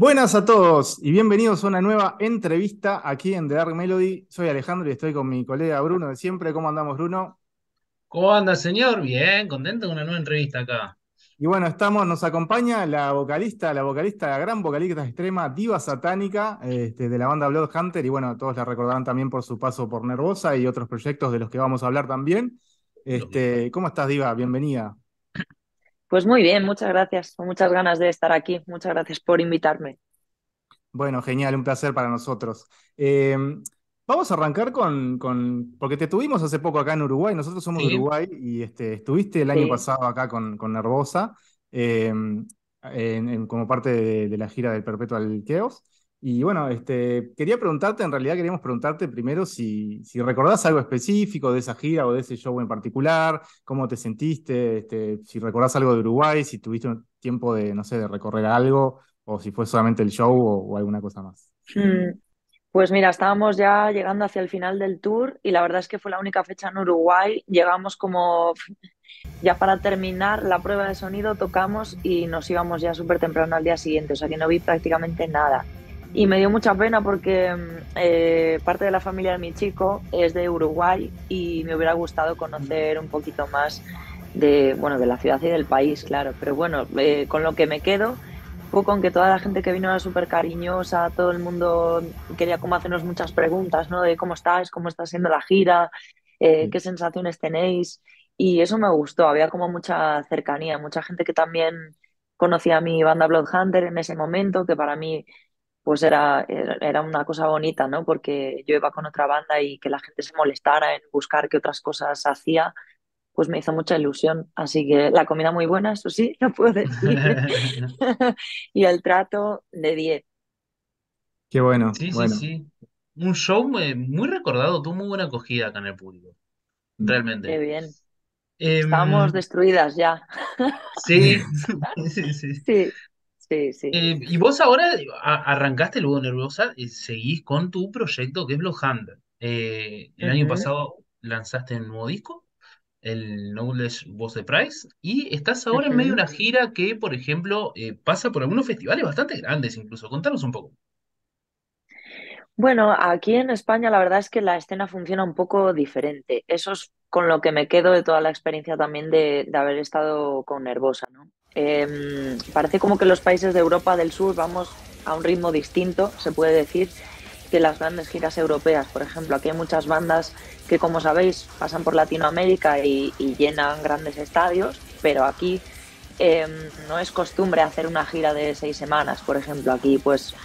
Buenas a todos y bienvenidos a una nueva entrevista aquí en The Dark Melody. Soy Alejandro y estoy con mi colega Bruno de siempre. ¿Cómo andamos, Bruno? ¿Cómo anda, señor? Bien, contento con una nueva entrevista acá. Y bueno, nos acompaña la gran vocalista extrema, Diva Satánica, de la banda Bloodhunter, y bueno, todos la recordarán también por su paso por Nervosa y otros proyectos de los que vamos a hablar también. ¿Cómo estás, Diva? Bienvenida. Pues muy bien, muchas gracias, con muchas ganas de estar aquí, muchas gracias por invitarme. Bueno, genial, un placer para nosotros. Vamos a arrancar porque te tuvimos hace poco acá en Uruguay, nosotros somos de Uruguay, y estuviste el año pasado acá con Nervosa, como parte de la gira del Perpetual Chaos, y bueno, queríamos preguntarte primero si recordás algo específico de esa gira o de ese show en particular, cómo te sentiste, si recordás algo de Uruguay, si tuviste un tiempo de, no sé, de recorrer algo, o si fue solamente el show o alguna cosa más. Pues mira, estábamos ya llegando hacia el final del tour y la verdad es que fue la única fecha en Uruguay. Llegamos como ya para terminar la prueba de sonido, tocamos y nos íbamos ya súper temprano al día siguiente, o sea que no vi prácticamente nada. Y me dio mucha pena porque parte de la familia de mi chico es de Uruguay y me hubiera gustado conocer un poquito más de la ciudad y del país, claro. Pero bueno, con lo que me quedo, con que toda la gente que vino era súper cariñosa, todo el mundo quería como hacernos muchas preguntas, ¿no? De cómo está siendo la gira, qué sensaciones tenéis, y eso me gustó, había como mucha cercanía, mucha gente que también conocía a mi banda Bloodhunter en ese momento, que para mí pues era una cosa bonita, ¿no? Porque yo iba con otra banda y que la gente se molestara en buscar qué otras cosas hacía, pues me hizo mucha ilusión. Así que la comida muy buena, eso sí, lo puedo decir. Y el trato de 10. Qué bueno. Sí. Un show muy recordado, tuvo muy buena acogida acá en el público. Realmente. Qué bien. Estábamos destruidas ya. Sí. Y vos ahora arrancaste luego Nervosa y seguís con tu proyecto que es Bloodhunter. El año pasado lanzaste un nuevo disco, el Knowledge Voice of Price, y estás ahora en medio de una gira que, por ejemplo, pasa por algunos festivales bastante grandes incluso. Contanos un poco. Bueno, aquí en España la verdad es que la escena funciona un poco diferente. Eso es con lo que me quedo de toda la experiencia también de haber estado con Nervosa, ¿no? Parece como que los países de Europa del Sur vamos a un ritmo distinto, se puede decir, que las grandes giras europeas. Por ejemplo, aquí hay muchas bandas que, como sabéis, pasan por Latinoamérica y llenan grandes estadios, pero aquí no es costumbre hacer una gira de 6 semanas, por ejemplo. Aquí pues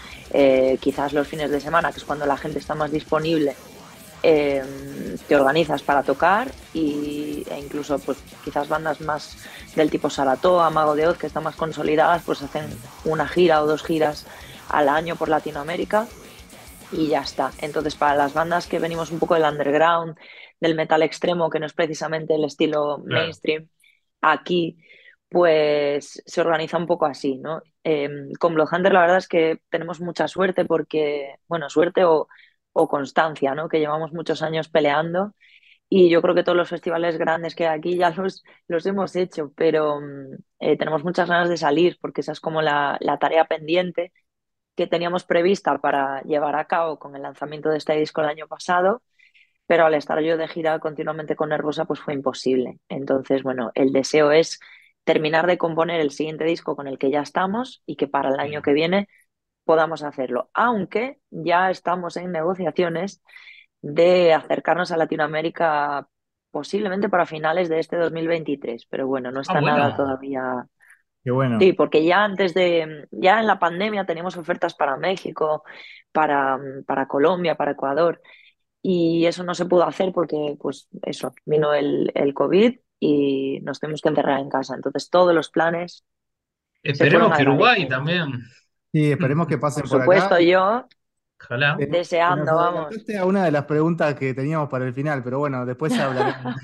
quizás los fines de semana, que es cuando la gente está más disponible, te organizas para tocar e incluso pues quizás bandas más del tipo Saratoga, Mago de Oz, que están más consolidadas, pues hacen una gira o 2 giras al año por Latinoamérica y ya está. Entonces, para las bandas que venimos un poco del underground, del metal extremo, que no es precisamente el estilo mainstream, aquí pues se organiza un poco así, ¿no? Con Bloodhunter la verdad es que tenemos mucha suerte porque, bueno, suerte o constancia, ¿no? Que llevamos muchos años peleando y yo creo que todos los festivales grandes que hay aquí ya los hemos hecho, pero tenemos muchas ganas de salir porque esa es como la tarea pendiente que teníamos prevista para llevar a cabo con el lanzamiento de este disco el año pasado, pero al estar yo de gira continuamente con Nervosa, pues fue imposible. Entonces, bueno, el deseo es terminar de componer el siguiente disco con el que ya estamos y que para el año que viene podamos hacerlo, aunque ya estamos en negociaciones de acercarnos a Latinoamérica posiblemente para finales de este 2023, pero bueno, no está nada todavía. Qué bueno. Sí, porque ya en la pandemia teníamos ofertas para México, para Colombia, para Ecuador, y eso no se pudo hacer porque, pues eso, vino el COVID y nos tuvimos que encerrar en casa. Entonces todos los planes. Esperemos que Uruguay también. Sí, esperemos que pasen por acá. Por supuesto, yo deseando, vamos. Esta era una de las preguntas que teníamos para el final, pero bueno, después se hablará.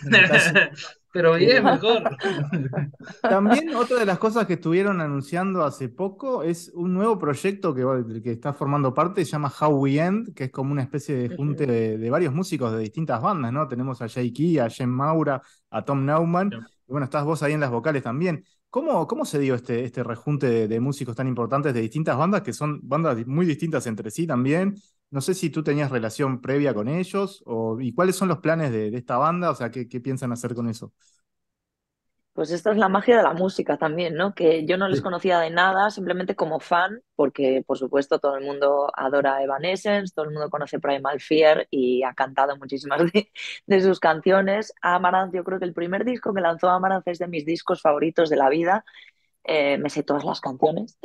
Pero bien, mejor. También otra de las cosas que estuvieron anunciando hace poco es un nuevo proyecto que está formando parte, se llama How We End, que es como una especie de junte de varios músicos de distintas bandas, ¿no? Tenemos a Jay Key, a Jen Maura, a Tom Nauman. Bueno, estás vos ahí en las vocales también. ¿Cómo se dio este rejunte de músicos tan importantes de distintas bandas, que son bandas muy distintas entre sí también? No sé si tú tenías relación previa con ellos, y cuáles son los planes de esta banda, o sea, ¿qué piensan hacer con eso? Pues esta es la magia de la música también, ¿no? Que yo no les conocía de nada, simplemente como fan, porque por supuesto todo el mundo adora Evanescence, todo el mundo conoce Primal Fear y ha cantado muchísimas de sus canciones. Amaranth, yo creo que el primer disco que lanzó Amaranth es de mis discos favoritos de la vida. Me sé todas las canciones.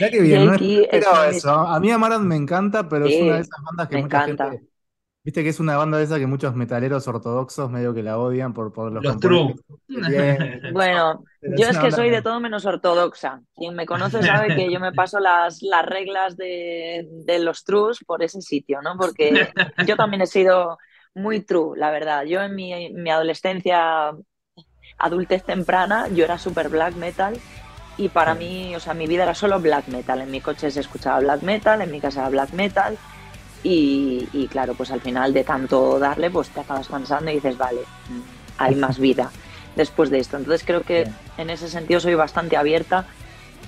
Ya que bien, Jay Key, no es eso. A mí Amaranth me encanta, pero sí, es una de esas bandas que me encanta. Gente... Viste que es una banda de esa que muchos metaleros ortodoxos medio que la odian por los true. Bueno, yo es que soy de todo menos ortodoxa. Quien me conoce sabe que yo me paso las reglas de los trues por ese sitio, ¿no? Porque yo también he sido muy true, la verdad. Yo en mi adolescencia, adultez temprana, yo era súper black metal. Y para mí, o sea, mi vida era solo black metal. En mi coche se escuchaba black metal, en mi casa era black metal. Y claro, pues al final de tanto darle, pues te acabas cansando y dices, vale, hay más vida después de esto. Entonces creo que en ese sentido soy bastante abierta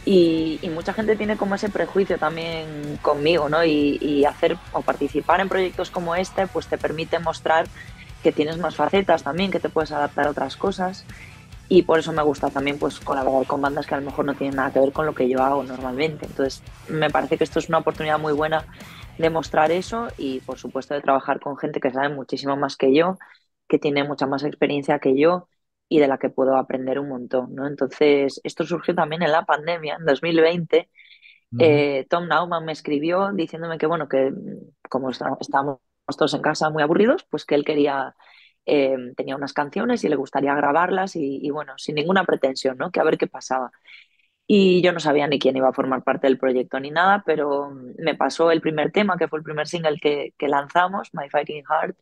y mucha gente tiene como ese prejuicio también conmigo, ¿no? Y hacer o participar en proyectos como este, pues te permite mostrar que tienes más facetas también, que te puedes adaptar a otras cosas. Y por eso me gusta también pues colaborar con bandas que a lo mejor no tienen nada que ver con lo que yo hago normalmente. Entonces me parece que esto es una oportunidad muy buena de mostrar eso y, por supuesto, de trabajar con gente que sabe muchísimo más que yo, que tiene mucha más experiencia que yo y de la que puedo aprender un montón, ¿no? Entonces, esto surgió también en la pandemia, en 2020. Tom Nauman me escribió diciéndome que, bueno, que como estábamos todos en casa muy aburridos, pues que él quería, tenía unas canciones y le gustaría grabarlas y bueno, sin ninguna pretensión, ¿no? Que a ver qué pasaba. Y yo no sabía ni quién iba a formar parte del proyecto ni nada, pero me pasó el primer tema, que fue el primer single que lanzamos, My Fighting Heart,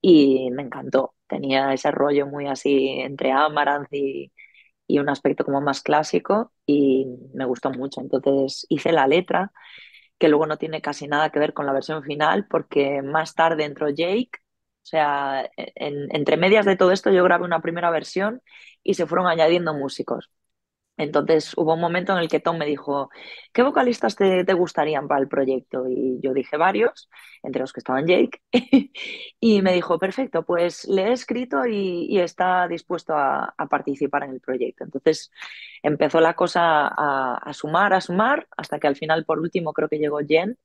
y me encantó. Tenía ese rollo muy así entre Amaranth y un aspecto como más clásico y me gustó mucho. Entonces hice la letra, que luego no tiene casi nada que ver con la versión final, porque más tarde entró Jake. O sea, entre medias de todo esto yo grabé una primera versión y se fueron añadiendo músicos. Entonces hubo un momento en el que Tom me dijo, ¿qué vocalistas te gustarían para el proyecto? Y yo dije varios, entre los que estaban Jake, y me dijo, perfecto, pues le he escrito y está dispuesto a participar en el proyecto. Entonces empezó la cosa a sumar, hasta que al final, por último, creo que llegó Jen,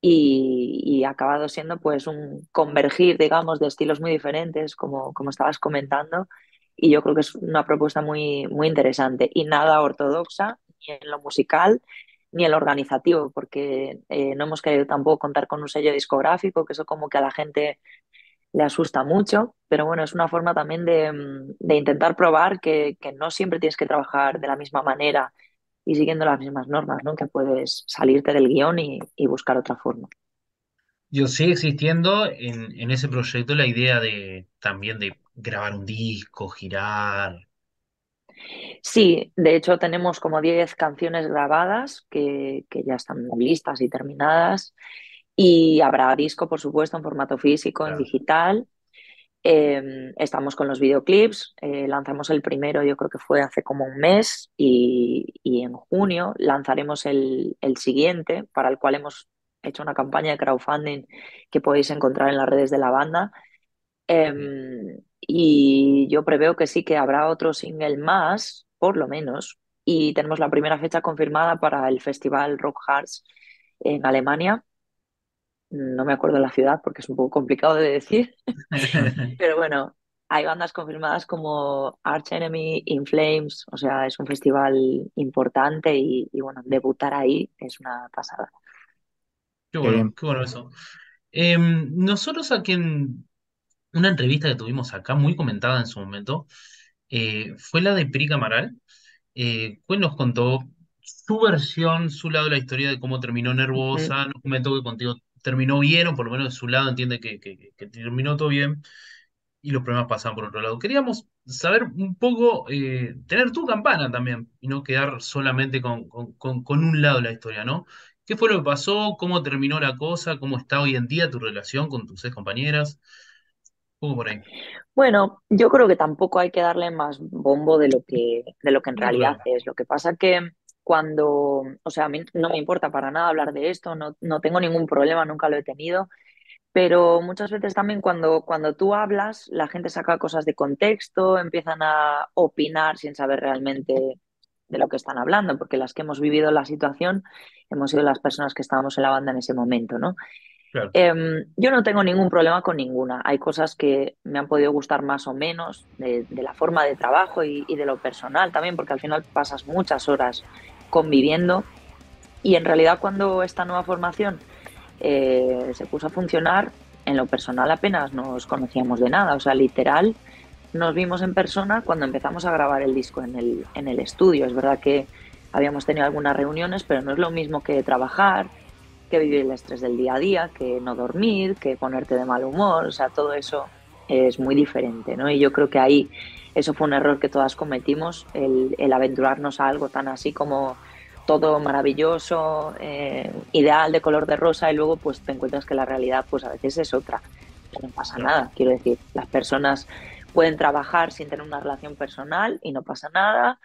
y ha acabado siendo pues un convergir, digamos, de estilos muy diferentes, como estabas comentando. Y yo creo que es una propuesta muy, muy interesante y nada ortodoxa, ni en lo musical ni en lo organizativo, porque no hemos querido tampoco contar con un sello discográfico, que eso como que a la gente le asusta mucho, pero bueno, es una forma también de intentar probar que no siempre tienes que trabajar de la misma manera y siguiendo las mismas normas, ¿no? Que puedes salirte del guión y buscar otra forma. Yo sigo existiendo en ese proyecto la idea también de grabar un disco, girar. Sí, de hecho tenemos como 10 canciones grabadas que ya están listas y terminadas y habrá disco, por supuesto, en formato físico, claro, en digital. Estamos con los videoclips, lanzamos el primero, yo creo que fue hace como un mes y en junio lanzaremos el siguiente, para el cual hemos hecho una campaña de crowdfunding que podéis encontrar en las redes de la banda. Y yo preveo que sí que habrá otro single más, por lo menos, y tenemos la primera fecha confirmada para el festival Rock Hearts en Alemania. No me acuerdo la ciudad porque es un poco complicado de decir, pero bueno, hay bandas confirmadas como Arch Enemy, In Flames, o sea, es un festival importante y bueno, debutar ahí es una pasada. Qué bueno eso. Nosotros aquí en una entrevista que tuvimos acá, muy comentada en su momento, fue la de Perica Maral, que nos contó su versión, su lado de la historia de cómo terminó Nervosa, nos comentó que contigo terminó bien, o por lo menos de su lado entiende que terminó todo bien, y los problemas pasaban por otro lado. Queríamos saber un poco, tener tu campana también, y no quedar solamente con un lado de la historia, ¿no? ¿Qué fue lo que pasó? ¿Cómo terminó la cosa? ¿Cómo está hoy en día tu relación con tus ex compañeras? Poco por ahí. Bueno, yo creo que tampoco hay que darle más bombo de lo que en realidad es. Lo que pasa que cuando, o sea, a mí no me importa para nada hablar de esto, no tengo ningún problema, nunca lo he tenido, pero muchas veces también cuando tú hablas, la gente saca cosas de contexto, empiezan a opinar sin saber realmente de lo que están hablando, porque las que hemos vivido la situación hemos sido las personas que estábamos en la banda en ese momento, ¿no? Claro. Yo no tengo ningún problema con ninguna. Hay cosas que me han podido gustar más o menos de la forma de trabajo y de lo personal también, porque al final pasas muchas horas conviviendo y en realidad cuando esta nueva formación se puso a funcionar, en lo personal apenas nos conocíamos de nada. O sea, literal, nos vimos en persona cuando empezamos a grabar el disco en el estudio. Es verdad que habíamos tenido algunas reuniones, pero no es lo mismo que trabajar, que vivir el estrés del día a día, que no dormir, que ponerte de mal humor. O sea, todo eso es muy diferente, ¿no? Y yo creo que ahí eso fue un error que todas cometimos, el aventurarnos a algo tan así como todo maravilloso, ideal, de color de rosa, y luego pues te encuentras que la realidad pues a veces es otra. No pasa nada, quiero decir, las personas pueden trabajar sin tener una relación personal y no pasa nada,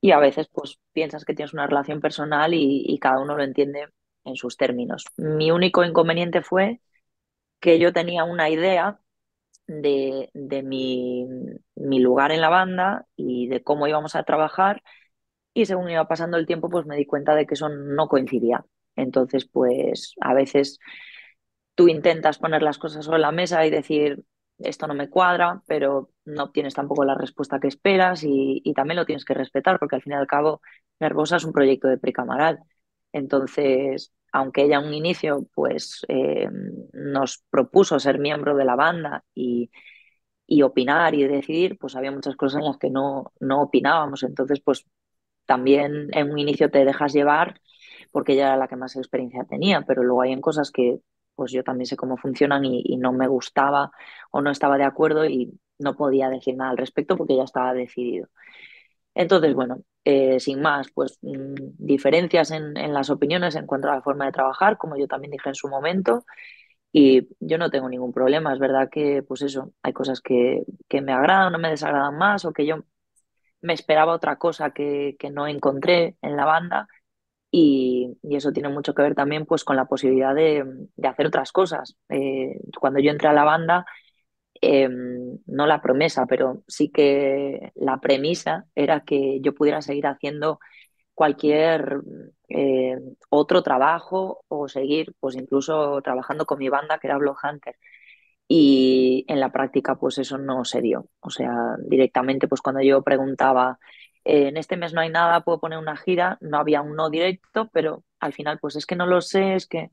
y a veces pues piensas que tienes una relación personal y cada uno lo entiende en sus términos. Mi único inconveniente fue que yo tenía una idea de mi lugar en la banda y de cómo íbamos a trabajar, y según iba pasando el tiempo pues me di cuenta de que eso no coincidía. Entonces pues a veces tú intentas poner las cosas sobre la mesa y decir esto no me cuadra, pero no obtienes tampoco la respuesta que esperas, y también lo tienes que respetar, porque al fin y al cabo Nervosa es un proyecto de Perica Maral. Entonces, aunque ella en un inicio pues nos propuso ser miembro de la banda y opinar y decidir, pues había muchas cosas en las que no opinábamos. Entonces, pues también en un inicio te dejas llevar porque ella era la que más experiencia tenía, pero luego hay en cosas que pues yo también sé cómo funcionan y no me gustaba o no estaba de acuerdo y no podía decir nada al respecto porque ya estaba decidido. Entonces, bueno, sin más, pues diferencias en las opiniones en cuanto a la forma de trabajar, como yo también dije en su momento, y yo no tengo ningún problema. Es verdad que, pues eso, hay cosas que me agradan, no me desagradan más, o que yo me esperaba otra cosa que no encontré en la banda, y eso tiene mucho que ver también pues con la posibilidad de hacer otras cosas. Cuando yo entré a la banda, no la promesa, pero sí que la premisa era que yo pudiera seguir haciendo cualquier otro trabajo o seguir pues incluso trabajando con mi banda, que era Bloodhunter, y en la práctica pues eso no se dio. O sea, directamente pues cuando yo preguntaba en este mes no hay nada, puedo poner una gira, no había un no directo, pero al final pues es que no lo sé, es que...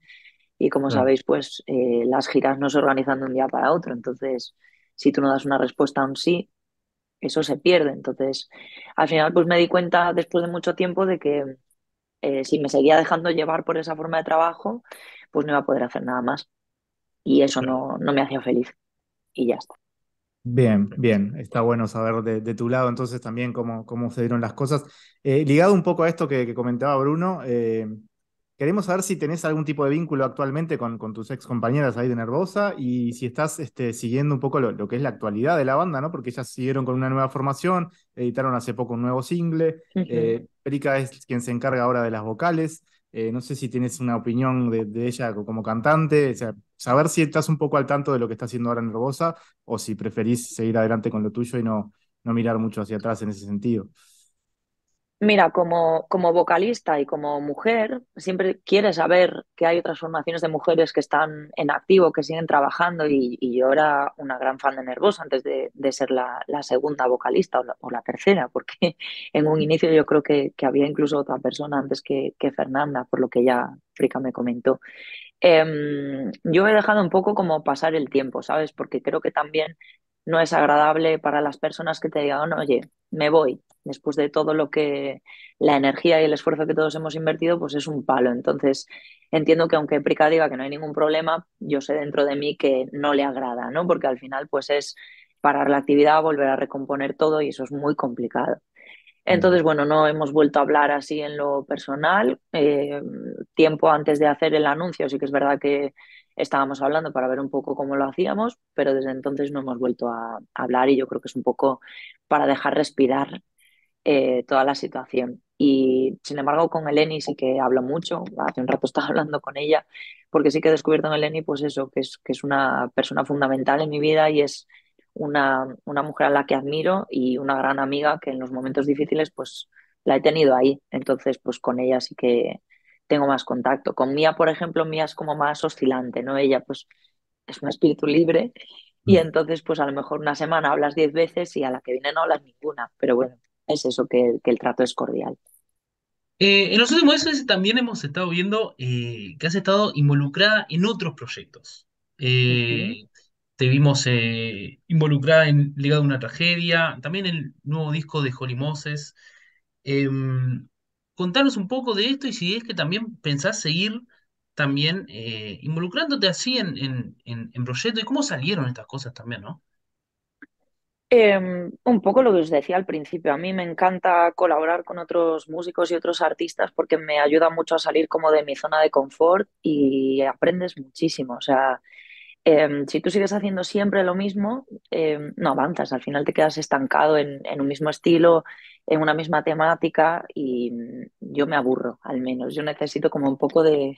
Y como sabéis, pues las giras no se organizan de un día para otro. Entonces, si tú no das una respuesta a un sí, eso se pierde. Entonces, al final pues me di cuenta después de mucho tiempo de que si me seguía dejando llevar por esa forma de trabajo, pues no iba a poder hacer nada más. Y eso no me hacía feliz. Y ya está. Bien, bien. Está bueno saber de tu lado entonces también cómo se dieron las cosas. Ligado un poco a esto que comentaba Bruno... Queremos saber si tenés algún tipo de vínculo actualmente con tus ex compañeras ahí de Nervosa, y si estás siguiendo un poco lo que es la actualidad de la banda, ¿no? Porque ellas siguieron con una nueva formación, editaron hace poco un nuevo single. Uh-huh. Perica es quien se encarga ahora de las vocales. No sé si tienes una opinión de ella como cantante. O sea, saber si estás un poco al tanto de lo que está haciendo ahora Nervosa, o si preferís seguir adelante con lo tuyo y no mirar mucho hacia atrás en ese sentido. Mira, como vocalista y como mujer, siempre quieres saber que hay otras formaciones de mujeres que están en activo, que siguen trabajando, y yo era una gran fan de Nervosa antes de ser la segunda vocalista o la tercera, porque en un inicio yo creo que había incluso otra persona antes que Fernanda, por lo que ya Frica me comentó. Yo he dejado un poco como pasar el tiempo, ¿sabes? Porque creo que también no es agradable para las personas que te digan, oye, me voy, después de todo lo que la energía y el esfuerzo que todos hemos invertido, pues es un palo. Entonces entiendo que aunque Perica diga que no hay ningún problema, yo sé dentro de mí que no le agrada, ¿no? Porque al final pues es parar la actividad, volver a recomponer todo, y eso es muy complicado. Entonces, bueno, no hemos vuelto a hablar así en lo personal. Tiempo antes de hacer el anuncio, sí que es verdad que estábamos hablando para ver un poco cómo lo hacíamos, pero desde entonces no hemos vuelto a hablar y yo creo que es un poco para dejar respirar toda la situación. Y sin embargo con Eleni sí que hablo mucho, hace un rato estaba hablando con ella, porque sí que he descubierto en Eleni pues eso, que es una persona fundamental en mi vida y es una mujer a la que admiro y una gran amiga que en los momentos difíciles pues la he tenido ahí, entonces pues con ella sí que tengo más contacto. Con Mía, por ejemplo, Mía es como más oscilante, ¿no? Ella pues es un espíritu libre y entonces pues a lo mejor una semana hablas 10 veces y a la que viene no hablas ninguna, pero bueno, es eso, que el trato es cordial. En los últimos meses también hemos estado viendo que has estado involucrada en otros proyectos. Te vimos involucrada en Legado de una Tragedia, también el nuevo disco de Holy Moses. Contanos un poco de esto y si es que también pensás seguir también involucrándote así en proyectos y cómo salieron estas cosas también, ¿no? Un poco lo que os decía al principio, a mí me encanta colaborar con otros músicos y otros artistas porque me ayuda mucho a salir como de mi zona de confort y aprendes muchísimo, o sea, si tú sigues haciendo siempre lo mismo, no avanzas, al final te quedas estancado en un mismo estilo, en una misma temática y yo me aburro al menos, yo necesito como un poco de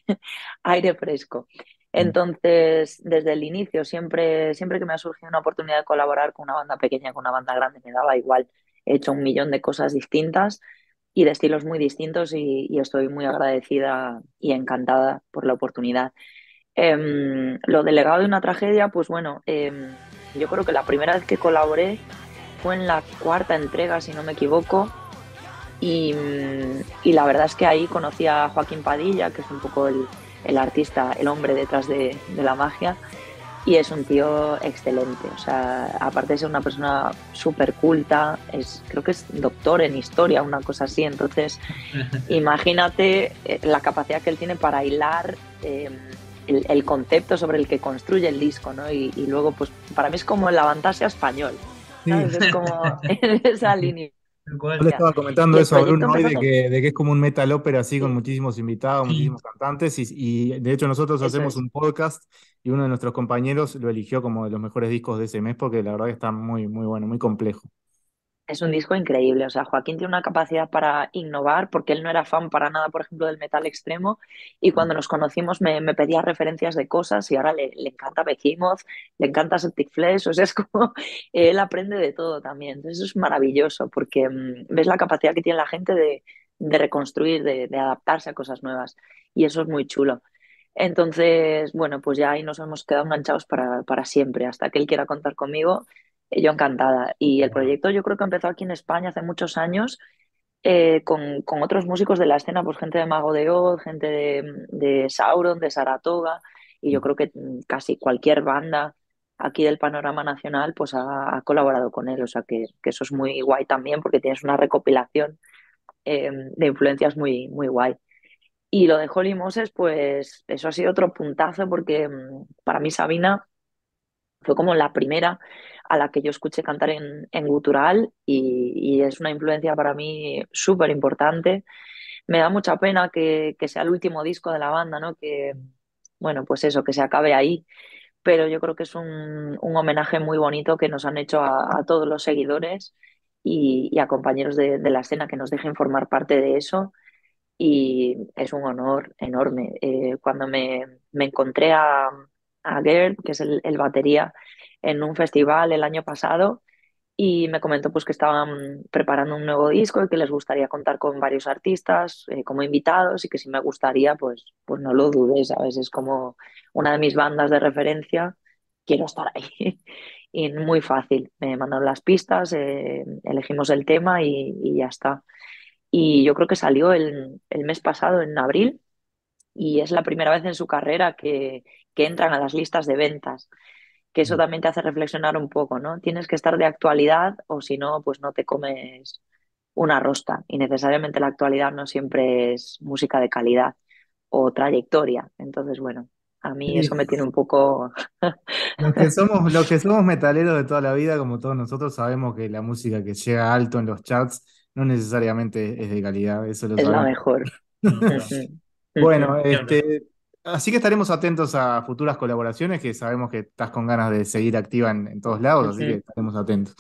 aire fresco. Entonces, desde el inicio, siempre que me ha surgido una oportunidad de colaborar con una banda pequeña, con una banda grande, me daba igual. He hecho 1.000.000 de cosas distintas y de estilos muy distintos y estoy muy agradecida y encantada por la oportunidad. Lo de Legado de una Tragedia, pues bueno, yo creo que la primera vez que colaboré fue en la 4ª entrega, si no me equivoco. Y la verdad es que ahí conocí a Joaquín Padilla, que es un poco el artista, el hombre detrás de la magia, y es un tío excelente, o sea, aparte de ser una persona súper culta, creo que es doctor en historia, una cosa así, entonces imagínate la capacidad que él tiene para hilar el concepto sobre el que construye el disco, ¿no? Y luego, pues, para mí es como la fantasía español, ¿sabes? Es como en esa línea. Yo le estaba comentando eso a Bruno hoy de que es como un metal ópera así con muchísimos invitados, muchísimos cantantes y de hecho nosotros hacemos un podcast y uno de nuestros compañeros lo eligió como de los mejores discos de ese mes porque la verdad que está muy, muy bueno, muy complejo. Es un disco increíble, o sea, Joaquín tiene una capacidad para innovar porque él no era fan para nada, por ejemplo, del metal extremo y cuando nos conocimos me pedía referencias de cosas y ahora le encanta Behemoth, le encanta Septic Flesh, o sea, es como él aprende de todo también, entonces eso es maravilloso porque ves la capacidad que tiene la gente de reconstruir, de adaptarse a cosas nuevas y eso es muy chulo. Entonces, bueno, pues ya ahí nos hemos quedado enganchados para siempre, hasta que él quiera contar conmigo. Yo encantada. Y el proyecto yo creo que empezó aquí en España hace muchos años con otros músicos de la escena, pues gente de Mago de Oz, gente de Sauron, de Saratoga, y yo creo que casi cualquier banda aquí del panorama nacional pues ha colaborado con él, o sea que eso es muy guay también porque tienes una recopilación de influencias muy, muy guay. Y lo de Holy Moses, pues eso ha sido otro puntazo porque para mí Sabina fue como la primera a la que yo escuché cantar en gutural y es una influencia para mí súper importante. Me da mucha pena que sea el último disco de la banda, ¿no? Que, bueno, pues eso, que se acabe ahí. Pero yo creo que es un homenaje muy bonito que nos han hecho a todos los seguidores y a compañeros de la escena que nos dejen formar parte de eso. Y es un honor enorme. Cuando me encontré a Gerd, que es el batería, en un festival el año pasado y me comentó pues que estaban preparando un nuevo disco y que les gustaría contar con varios artistas como invitados y que si me gustaría pues no lo dudé, ¿sabes? Es como una de mis bandas de referencia, quiero estar ahí y muy fácil, me mandaron las pistas, elegimos el tema y ya está. Y yo creo que salió el mes pasado en abril y es la primera vez en su carrera que entran a las listas de ventas. Que eso también te hace reflexionar un poco, ¿no? Tienes que estar de actualidad o si no, pues no te comes una rosca. Y necesariamente la actualidad no siempre es música de calidad o trayectoria. Entonces, bueno, a mí sí. Eso me tiene un poco... Los que somos metaleros de toda la vida, como todos nosotros, sabemos que la música que llega alto en los charts no necesariamente es de calidad. Eso lo sabemos. Es la mejor. Bueno, Así que estaremos atentos a futuras colaboraciones, que sabemos que estás con ganas de seguir activa en todos lados, así que estaremos atentos.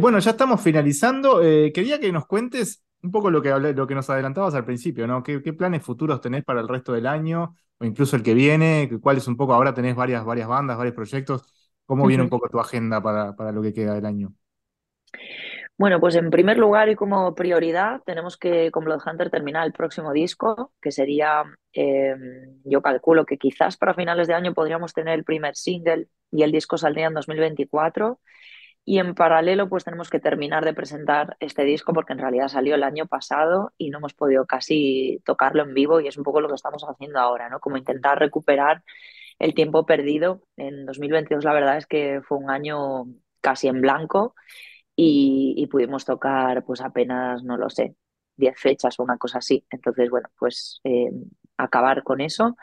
Bueno, ya estamos finalizando. Quería que nos cuentes un poco lo que nos adelantabas al principio, ¿no? ¿Qué planes futuros tenés para el resto del año, o incluso el que viene? ¿Cuál es un poco? Ahora tenés varias bandas, varios proyectos. ¿Cómo viene un poco tu agenda para lo que queda del año? Bueno, pues en primer lugar y como prioridad tenemos que con Bloodhunter terminar el próximo disco, que sería, yo calculo que quizás para finales de año podríamos tener el primer single y el disco saldría en 2024. Y en paralelo pues tenemos que terminar de presentar este disco, porque en realidad salió el año pasado y no hemos podido casi tocarlo en vivo, y es un poco lo que estamos haciendo ahora, ¿no? Como intentar recuperar el tiempo perdido. En 2022 la verdad es que fue un año casi en blanco. Y pudimos tocar pues apenas, no lo sé, 10 fechas o una cosa así. Entonces, bueno, pues acabar con eso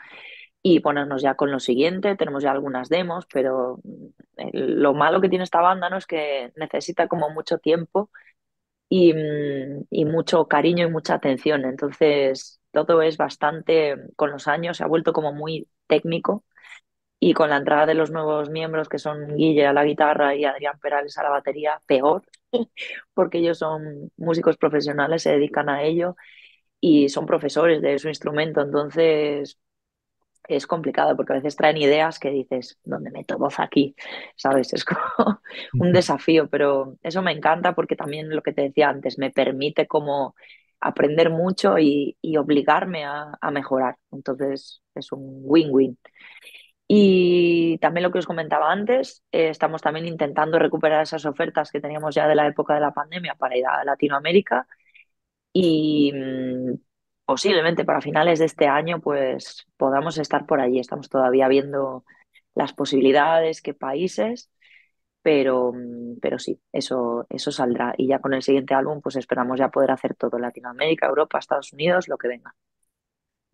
y ponernos ya con lo siguiente. Tenemos ya algunas demos, pero lo malo que tiene esta banda, ¿no?, es que necesita como mucho tiempo y mucho cariño y mucha atención. Entonces, todo es bastante, con los años se ha vuelto como muy técnico. Y con la entrada de los nuevos miembros, que son Guille a la guitarra y Adrián Perales a la batería, peor, porque ellos son músicos profesionales, se dedican a ello y son profesores de su instrumento. Entonces es complicado, porque a veces traen ideas que dices, ¿dónde meto voz aquí? ¿Sabes? Es como un desafío, pero eso me encanta, porque también lo que te decía antes, me permite como aprender mucho y obligarme a mejorar. Entonces es un win-win. Y también lo que os comentaba antes, estamos también intentando recuperar esas ofertas que teníamos ya de la época de la pandemia para ir a Latinoamérica, y posiblemente para finales de este año pues podamos estar por allí. Estamos todavía viendo las posibilidades, qué países, pero sí, eso saldrá. Y ya con el siguiente álbum pues esperamos ya poder hacer todo, Latinoamérica, Europa, Estados Unidos, lo que venga.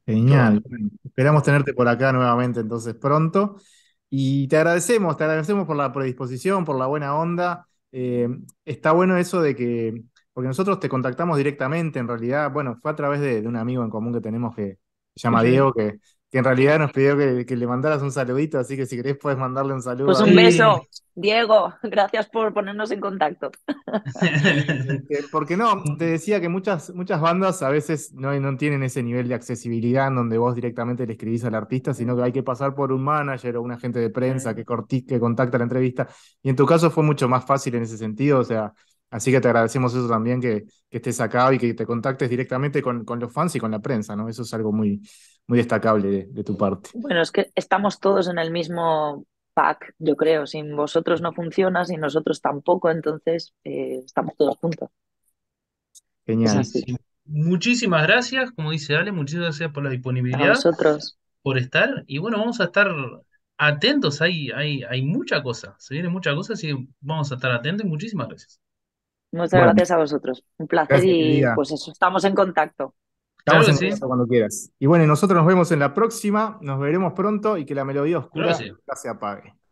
Genial. Bueno, esperamos tenerte por acá nuevamente entonces pronto, y te agradecemos por la predisposición, por la buena onda. Está bueno eso de que, porque nosotros te contactamos directamente, en realidad, bueno, fue a través de un amigo en común que tenemos que se llama Diego, que en realidad nos pidió que le mandaras un saludito, así que si querés puedes mandarle un saludo. Pues un beso, Diego, gracias por ponernos en contacto. Porque no, te decía que muchas bandas a veces no tienen ese nivel de accesibilidad en donde vos directamente le escribís al artista, sino que hay que pasar por un manager o un agente de prensa que contacta la entrevista, y en tu caso fue mucho más fácil en ese sentido, o sea, así que te agradecemos eso también, que estés acá y que te contactes directamente con los fans y con la prensa, ¿no? Eso es algo muy, muy destacable de tu parte. Bueno, es que estamos todos en el mismo pack, yo creo. Sin vosotros no funciona, sin nosotros tampoco, entonces estamos todos juntos. Genial. Muchísimas gracias, como dice Ale, muchísimas gracias por la disponibilidad. A vosotros. Por estar, y bueno, vamos a estar atentos, hay mucha cosa, se viene mucha cosa, así que vamos a estar atentos y muchísimas gracias. Muchas gracias a vosotros. Un placer, gracias, y querida. Pues eso, estamos en contacto. Estamos en contacto cuando quieras. Y bueno, nosotros nos vemos en la próxima, nos veremos pronto, y que la melodía oscura se apague.